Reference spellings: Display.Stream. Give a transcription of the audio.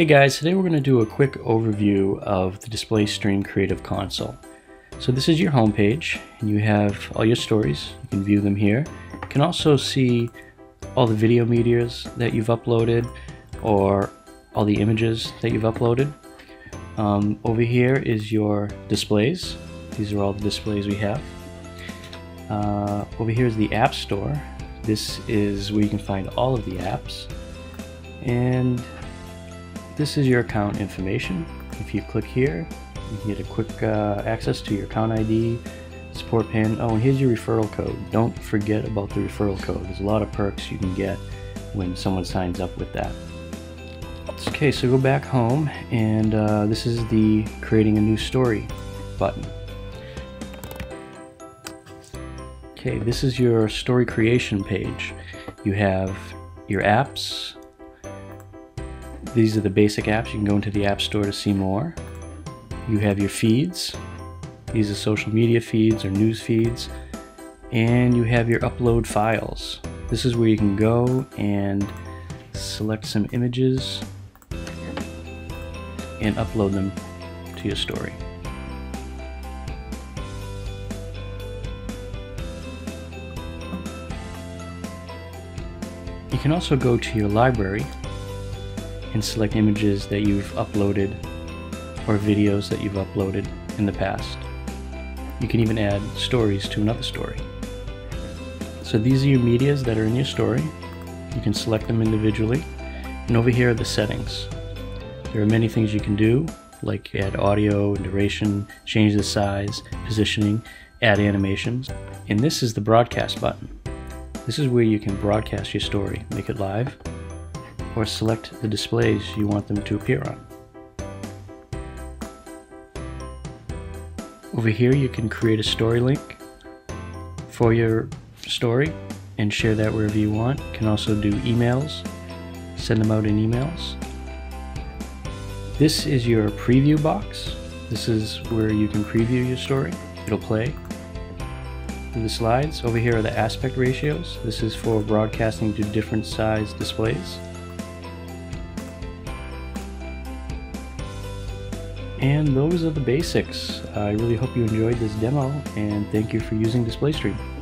Hey guys, today we're going to do a quick overview of the Display.Stream Creative Console. So this is your home page, and you have all your stories. You can view them here. You can also see all the video media that you've uploaded or all the images that you've uploaded. Over here is your displays. These are all the displays we have. Over here is the App Store. This is where you can find all of the apps. And this is your account information. If you click here, you can get a quick access to your account ID, support pin. Oh, and here's your referral code. Don't forget about the referral code. There's a lot of perks you can get when someone signs up with that. Okay, so go back home, and this is the creating a new story button. Okay, this is your story creation page. You have your apps. These are the basic apps. You can go into the App Store to see more. You have your feeds. These are social media feeds or news feeds. And you have your upload files. This is where you can go and select some images and upload them to your story. You can also go to your library and select images that you've uploaded or videos that you've uploaded in the past. You can even add stories to another story. So these are your medias that are in your story. You can select them individually. And over here are the settings. There are many things you can do, like add audio, duration, change the size, positioning, add animations. And this is the broadcast button. This is where you can broadcast your story, make it live, or select the displays you want them to appear on. Over here you can create a story link for your story and share that wherever you want. You can also do emails, send them out in emails. This is your preview box. This is where you can preview your story. It'll play through the slides. Over here are the aspect ratios. This is for broadcasting to different size displays. And those are the basics. I really hope you enjoyed this demo, and thank you for using Display.Stream.